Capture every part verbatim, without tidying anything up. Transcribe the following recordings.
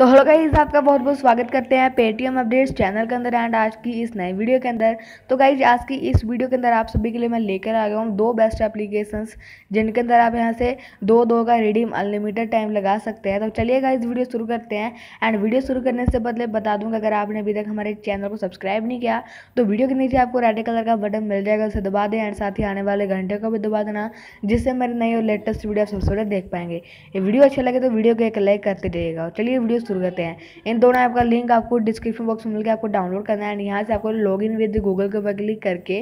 तो hello guys, आपका बहुत बहुत स्वागत करते हैं पेटीएम अपडेट्स चैनल के अंदर एंड आज की इस नए वीडियो के अंदर। तो गाइस, आज की इस वीडियो के अंदर आप सभी के लिए मैं लेकर आ गया हूँ दो बेस्ट एप्लीकेशंस जिनके अंदर आप यहां से दो दो का रिडीम अनलिमिटेड टाइम लगा सकते हैं। तो चलिए गाइस, वीडियो शुरू करते हैं। एंड वीडियो शुरू करने से पहले बता दूंगा, अगर आपने अभी तक हमारे चैनल को सब्सक्राइब नहीं किया तो वीडियो के नीचे आपको रेड कलर का बटन मिल जाएगा, उसे दबा दें। एंड साथ ही आने वाले घंटे को भी दबा देना, जिससे मेरे नई और लेटेस्ट वीडियो आप सबसे पहले देख पाएंगे। ये वीडियो अच्छा लगे तो वीडियो को एक लाइक करते जाइएगा। चलिए वीडियो शुरू करते हैं। इन दोनों ऐप का लिंक आपको डिस्क्रिप्शन बॉक्स में मिलकर आपको डाउनलोड करना है। यहाँ से आपको लॉग इन विद गूगल के ऊपर क्लिक करके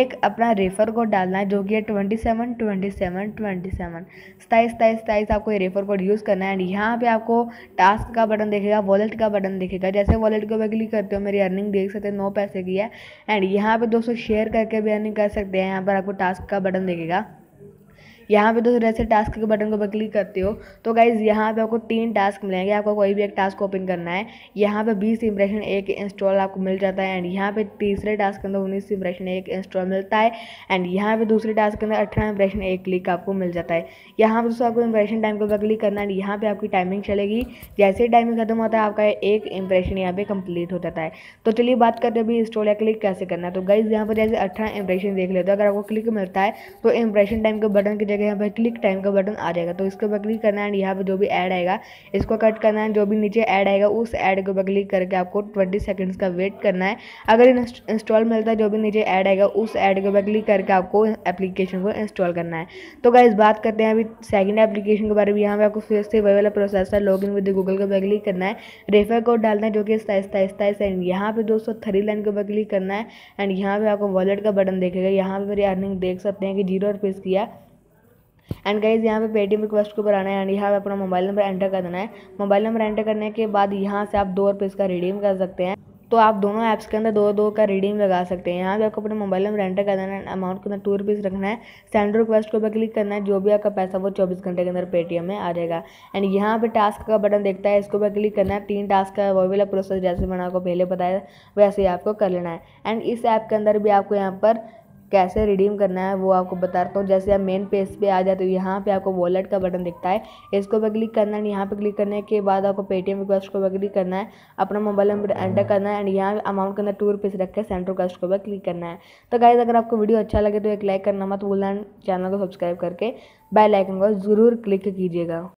एक अपना रेफर कोड डालना है, जो कि है twenty seven twenty seven twenty seven, सताईस सताईस सताईस आपको ये रेफर कोड यूज़ करना है। यहाँ पे आपको टास्क का बटन देखेगा, वॉलेट का बटन देखेगा। जैसे वॉलेट के ऊपर क्लिक करते हो, मेरी अर्निंग देख सकते हैं, नौ पैसे की है। एंड यहाँ पर दोस्तों शेयर करके भी अर्निंग कर सकते हैं। यहाँ पर आपको टास्क का बटन देखेगा, यहाँ पे दोस्तों जैसे टास्क के बटन को पर क्लिक करते हो तो गाइज यहाँ पे आपको तीन टास्क मिलेंगे। आपको कोई भी एक टास्क ओपन करना है। यहाँ पे बीस इंप्रेशन एक इंस्टॉल आपको मिल जाता है। एंड यहाँ पे तीसरे टास्क के अंदर उन्नीस इंप्रेशन एक इंस्टॉल मिलता है। एंड यहाँ पे दूसरे टास्क के अंदर अठारह इंप्रेशन एक क्लिक आपको मिल जाता है। यहाँ पर दोस्तों आपको इंप्रेशन टाइम के ऊपर क्लिक करना है। यहाँ पर आपकी टाइमिंग चलेगी, जैसे ही टाइमिंग खत्म होता है आपका एक इंप्रेशन यहाँ पर कंप्लीट हो जाता है। तो चलिए बात करते हैं अभी इंस्टॉल या क्लिक कैसे करना है। तो गाइज यहाँ पर जैसे अठारह इंप्रेशन देख लेते हो, अगर आपको क्लिक मिलता है तो इंप्रेशन टाइम के बटन की जगह यहाँ पर क्लिक टाइम का बटन आ जाएगा, तो इसके ऊपर क्लिक करना है। यहाँ पे जो भी ऐड आएगा इसको कट करना है। जो भी नीचे ऐड आएगा उस ऐड के ऊपर क्लिक करके आपको बीस सेकंड्स का वेट करना है। अगर इंस्टॉल मिलता है, जो भी नीचे ऐड आएगा उस ऐड के ऊपर क्लिक करके आपको एप्लीकेशन को इंस्टॉल करना है। तो गाइस बात करते हैं अभी सेकेंड एप्लीकेशन के बारे में। यहाँ पर आपको फिर से वही वाला प्रोसेस है, लॉग इन विद गूगल के ऊपर क्लिक करना है, रेफर कोड डालना है जो कि सताइस सताइस सताइस। एंड यहाँ पे दोस्तों थ्री लाइन के ऊपर क्लिक करना है। एंड यहाँ पे आपको वॉलेट का बटन देखेगा। यहाँ पे मेरी अर्निंग देख सकते हैं कि जीरो रुपीज़ की है। एंड गाइज यहाँ पे पेटीएम रिक्वेस्ट के ऊपर आना है। एंड यहाँ पे अपना मोबाइल नंबर एंटर कर देना है। मोबाइल नंबर एंटर करने के बाद यहाँ से आप दो रुपये इसका रिडीम कर सकते हैं। तो आप दोनों ऐप्स के अंदर दो दो का रिडीम लगा सकते हैं। यहाँ पे आपको अपने मोबाइल नंबर एंटर कर देना है। अमाउंट के अंदर टू रुपीज़ रखना है। सेंड रिक्वेस्ट के ऊपर क्लिक करना है। जो भी आपका पैसा वो चौबीस घंटे के अंदर पेटीएम में आ जाएगा। एंड यहाँ पे टास्क का बटन देखता है, इसके ऊपर क्लिक करना है। तीन टास्क का वो वाला प्रोसेस जैसे मैंने आपको पहले बताया वैसे ही आपको कर लेना है। एंड इस ऐप के अंदर भी आपको यहाँ पर कैसे रिडीम करना है वो आपको बताता हूँ। जैसे आप मेन पेज पे आ जाते हो, यहाँ पे आपको वॉलेट का बटन दिखता है, इसको पर क्लिक करना है। यहाँ पे क्लिक करने के बाद आपको पेटीएम रिक्वेस्ट को पर क्लिक करना है, अपना मोबाइल नंबर एंटर करना है। एंड यहाँ अमाउंट के अंदर टू रुपीज़ रख के सेंड रिक्वेस्ट को पर क्लिक करना है। तो गाइज अगर आपको वीडियो अच्छा लगे तो एक लाइक करना मत भूलना। चैनल को सब्सक्राइब करके बेल आइकन को ज़रूर क्लिक कीजिएगा।